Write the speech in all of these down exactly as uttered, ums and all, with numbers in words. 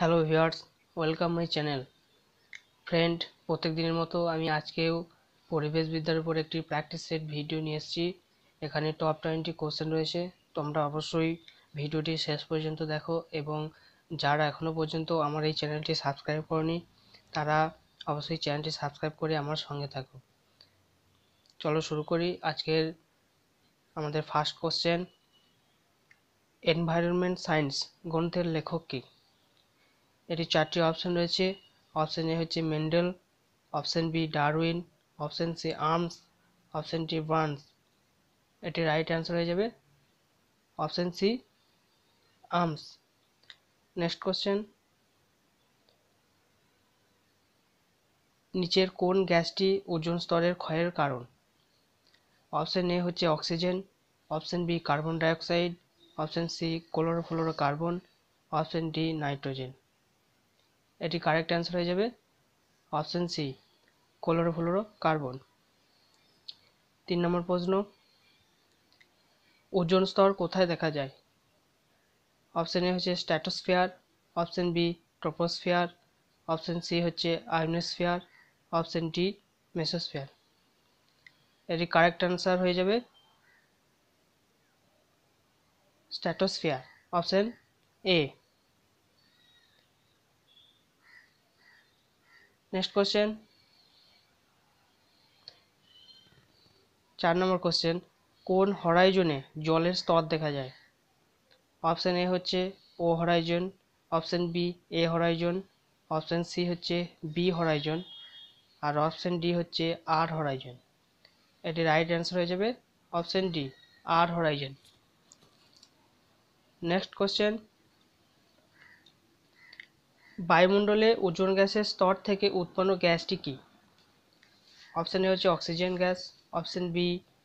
Hello viewers welcome my channel friend प्रत्येक दिन मतो आमी आज के परिवेश विद्यार पर एक प्रैक्टिस सेट भिडियो निये एसेछि एखाने टप ट्वेंटी क्वेश्चन रयेछे तोमरा अवश्यई भिडियोटी शेष पर्यन्त देखो एबं जारा एखोनो पर्यन्त आमार एई चैनलटी सबसक्राइब करनी तारा अवश्यई चैनलटी सबसक्राइब करे आमार संगे थाको। चलो शुरू करी आजकेर आमादेर फार्स्ट क्वेश्चन एनवायरनमेंट साइंस ग्रंथेर लेखक कि एटी चारटी अपशन रही है। अपशन ए हे Mendel, option B Darwin, option C Arms, option D Barnes. एटी राइट आंसर हो जाए option C Arms. Next question नीचे कौन गैसटी ओजोन स्तर क्षयर कारण। अपशन ए हे oxygen, option B carbon dioxide, option C chlorofluorocarbon, option D nitrogen. एटी करेक्ट आंसर हो जाए ऑप्शन सी क्लोरोफ्लोरोकार्बन। तीन नम्बर प्रश्न ओजोन स्तर कोथाय देखा जाए। ऑप्शन ए होच्छे stratosphere, option B troposphere, option C होच्छे आयोनोस्फियर, ऑप्शन डी मेसोस्फियर। एटी करेक्ट आंसर हो जाए stratosphere option A. Next question चार नम्बर क्वेश्चन कौन हराइजने जलर स्तर देखा जाए। ऑप्शन ए होच्छे O horizon, option B A horizon, option C होच्छे बी हराइजन और ऑप्शन डी होच्छे आर हराइजन। एटी राइट आंसर हो जाए option D R horizon. Next question वायुमंडले ozone गैसের স্তর থেকে উৎপন্ন গ্যাসটি কি। অপশন এ হচ্ছে oxygen gas, option B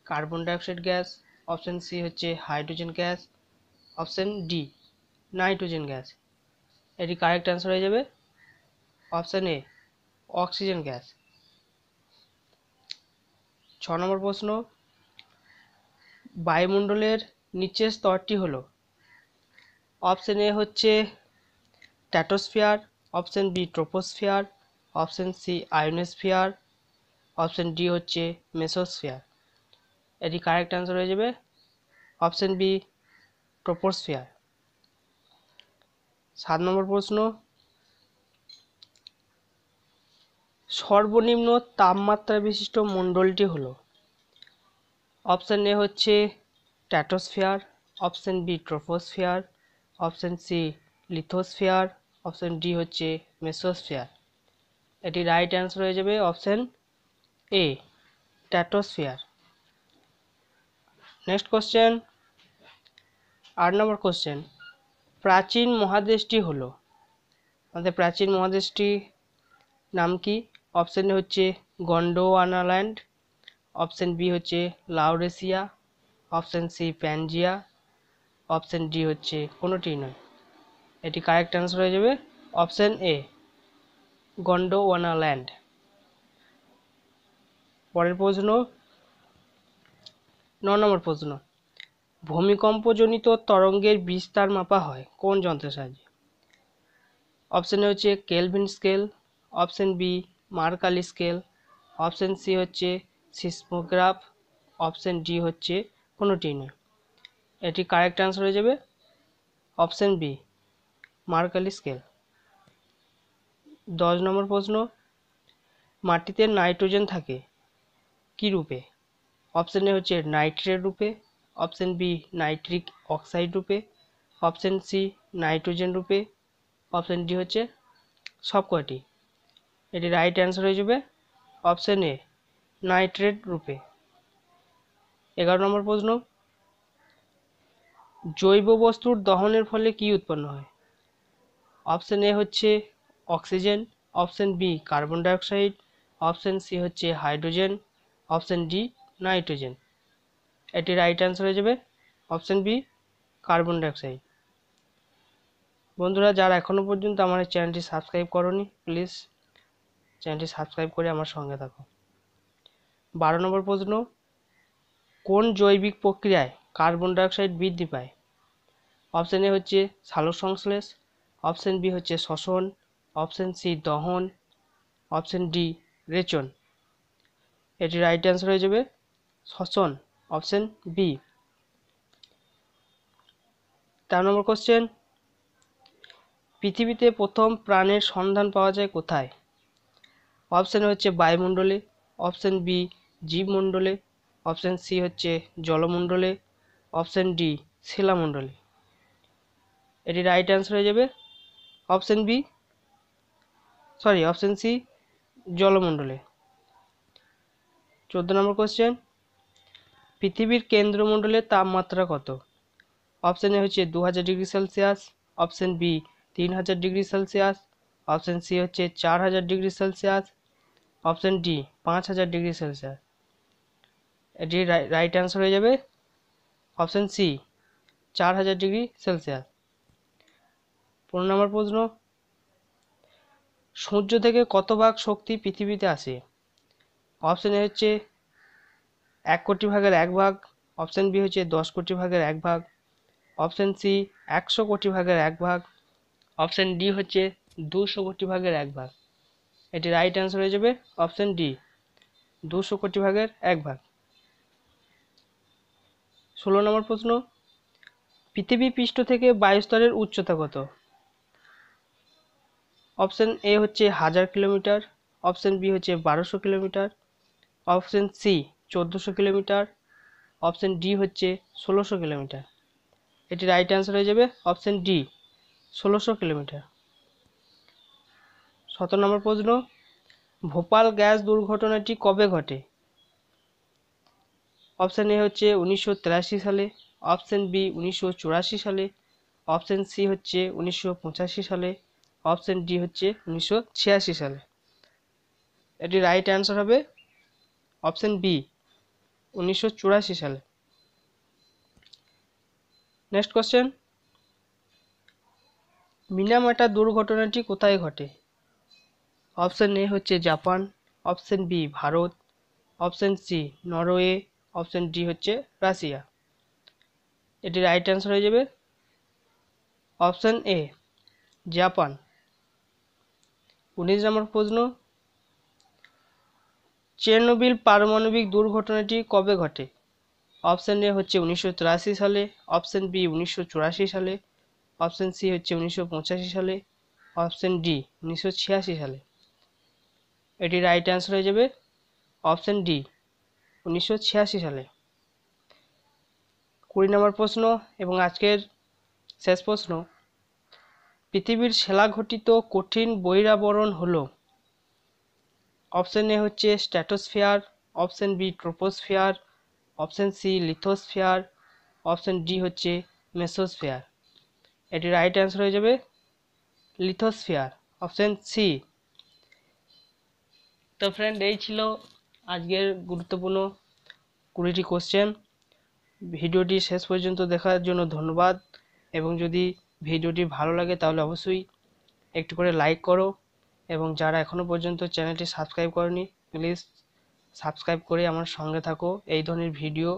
carbon dioxide gas, option C হচ্ছে hydrogen gas, option D nitrogen gas. এটি কারেক্ট आंसर হয়ে যাবে অপশন এ অক্সিজেন গ্যাস। छ নম্বর প্রশ্ন বায়ুমণ্ডলের নিচের স্তরটি হলো। অপশন এ হচ্ছে stratosphere, option B troposphere, option C ionosphere, option D होच्छे मेसोस्फियर। एटी करेक्ट आंसर हो जाए ऑप्शन बी ट्रोपोस्फियर। सात नम्बर प्रश्न सर्वनिम्न तापमात्रा विशिष्ट मंडलटी हलो। ऑप्शन ए होच्छे stratosphere, option B troposphere, option C lithosphere, option D होच्छे मेसोस्फियर। एटी राइट आंसर हो जाए option A stratosphere. Next question आठ नम्बर क्वेश्चन प्राचीन महादेशटी हलो। आमादेर प्राचीन महादेशटी नाम कि। ऑप्शन ए होच्छे गंडोवाना लैंड, ऑप्शन बी होच्छे Laurasia, option C Pangaea, option D होच्छे कोनोटी नय। एटी करेक्ट आंसर हो जाए ऑप्शन ए गंडोवाना लैंड। पर प्रश्न नौ नम्बर प्रश्न भूमिकम्पजनित तरंगेर विस्तार मापा है कौन यंत्रेर साहाय्ये। ऑप्शन ए होच्छे Kelvin scale, option B Mercalli scale, option C होच्छे सिस्मोग्राफ, ऑप्शन डी होच्छे कोनोटी नय। एटी करेक्ट आंसर हो जाए ऑप्शन बी मार्काली स्केल। दस नम्बर प्रश्न माटिते नाइट्रोजेन थाके कि रूपे। ऑप्शन ए होच्छे नाइट्रेट रूपे, ऑप्शन बी नाइट्रिक ऑक्साइड रूपे, ऑप्शन सी नाइट्रोजेन रूपे, ऑप्शन डी होच्छे सबकटी। एटी राइट आंसर हो जाए ऑप्शन ए नाइट्रेट रूपे। एगारो नम्बर प्रश्न जैव वस्तुर दहनेर फले कि उत्पन्न हय। ऑप्शन ए होच्छे oxygen, option B carbon dioxide, option C होच्छे हाइड्रोजेन, ऑप्शन डी नाइट्रोजेन। एटी राइट आंसर हो जाए ऑप्शन बी कार्बन डाइऑक्साइड। बंधुरा যারা এখনো পর্যন্ত আমার চ্যানেলটি সাবস্ক্রাইব করোনি প্লিজ চ্যানেলটি সাবস্ক্রাইব করে আমার সঙ্গে থাকো। বারো নম্বর প্রশ্ন কোন জৈবিক প্রক্রিয়ায় কার্বন ডাইঅক্সাইড বৃদ্ধি পায়। অপশন এ হচ্ছে সালোকসংশ্লেষ, অপশন বি হচ্ছে শ্বসন, অপশন সি দহন, অপশন ডি রেচন। এটি রাইট অ্যান্সার হয়ে যাবে শ্বসন, অপশন বি। তেরো নম্বর কোশ্চেন, পৃথিবীতে প্রথম প্রাণের সন্ধান পাওয়া যায় কোথায়? অপশন হচ্ছে বায়ুমণ্ডলে, অপশন বি জীবমণ্ডলে, অপশন সি হচ্ছে জলমণ্ডলে, অপশন ডি শিলামণ্ডলে। এটি রাইট অ্যান্সার হয়ে যাবে option B sorry option C জলমণ্ডলে। চোদ্দ নম্বর কোশ্চেন, পৃথিবীর কেন্দ্রমণ্ডলের তাপমাত্রা কত? অপশন এ হচ্ছে দু হাজার ডিগ্রি সেলসিয়াস, অপশন বি তিন হাজার ডিগ্রি সেলসিয়াস, অপশন সি হচ্ছে চার হাজার ডিগ্রি সেলসিয়াস, অপশন ডি পাঁচ হাজার ডিগ্রি সেলসিয়াস। এটি রাইট অ্যান্সার হয়ে যাবে অপশন সি চার হাজার ডিগ্রি সেলসিয়াস। পনেরো নম্বর প্রশ্ন, সূর্য থেকে কত ভাগ শক্তি পৃথিবীতে আসে? অপশন এ হচ্ছে এক কোটি ভাগের এক ভাগ, অপশন বি হচ্ছে দশ কোটি ভাগের এক ভাগ, অপশন সি একশো কোটি ভাগের এক ভাগ, অপশন ডি হচ্ছে দুশো কোটি ভাগের এক ভাগ। এটি রাইট অ্যান্সার হয়ে যাবে অপশন ডি দুশো কোটি ভাগের এক ভাগ। ষোলো নম্বর প্রশ্ন, পৃথিবী পৃষ্ঠ থেকে বায়ুস্তরের উচ্চতা কত? অপশন এ হচ্ছে হাজার কিলোমিটার, অপশন বি হচ্ছে বারোশো কিলোমিটার, অপশন সি চোদ্দোশো কিলোমিটার, অপশন ডি হচ্ছে ষোলোশো কিলোমিটার। এটি রাইট অ্যান্সার হয়ে যাবে অপশন ডি ষোলোশো কিলোমিটার। সতেরো নম্বর প্রশ্ন, ভোপাল গ্যাস দুর্ঘটনাটি কবে ঘটে? অপশন এ হচ্ছে উনিশশো তিরাশি সালে, অপশন বি উনিশশো চুরাশি সালে, অপশন সি হচ্ছে উনিশশো পঁচাশি সালে, অপশন ডি হচ্ছে উনিশশো ছিয়াশি সালে। এটি রাইট অ্যান্সার হবে অপশন বি উনিশশো চুরাশি সালে। নেক্সট কোশ্চেন, মিনামাটা দুর্ঘটনাটি কোথায় ঘটে? অপশন এ হচ্ছে Japan, option B Bharat, option C Norway, option D হচ্ছে রাশিয়া। এটি রাইট অ্যান্সার হয়ে যাবে অপশন এ জাপান। উনিশ নম্বর প্রশ্ন, চেরনোবিল পারমাণবিক দুর্ঘটনাটি কবে ঘটে? অপশন এ হচ্ছে উনিশশো তিরাশি সালে, অপশন বি উনিশশো চুরাশি সালে, অপশন সি হচ্ছে উনিশশো পঁচাশি সালে, অপশন ডি উনিশশো ছিয়াশি সালে। এটি রাইট অ্যান্সার হয়ে যাবে অপশন ডি উনিশশো ছিয়াশি সালে। কুড়ি নম্বর প্রশ্ন এবং আজকের শেষ প্রশ্ন, পৃথিবীর শিলাঘটিত কঠিন বহিরাবরণ হল? অপশন এ হচ্ছে stratosphere, option B troposphere, option C lithosphere, option D হচ্ছে মেসোস্ফিয়ার। এটি রাইট অ্যান্সার হয়ে যাবে লিথোস্ফিয়ার, অপশন সি। তো ফ্রেন্ড, এই ছিল আজকের গুরুত্বপূর্ণ কুড়িটি কোশ্চেন। ভিডিওটি শেষ পর্যন্ত দেখার জন্য ধন্যবাদ, এবং যদি ভিডিওটি ভালো লাগে তাহলে অবশ্যই একটু করে লাইক করো, এবং যারা এখনও পর্যন্ত চ্যানেলটি সাবস্ক্রাইব করনি প্লিজ সাবস্ক্রাইব করে আমার সঙ্গে থাকো এই ধরনের ভিডিও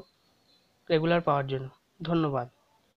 রেগুলার পাওয়ার জন্য। ধন্যবাদ।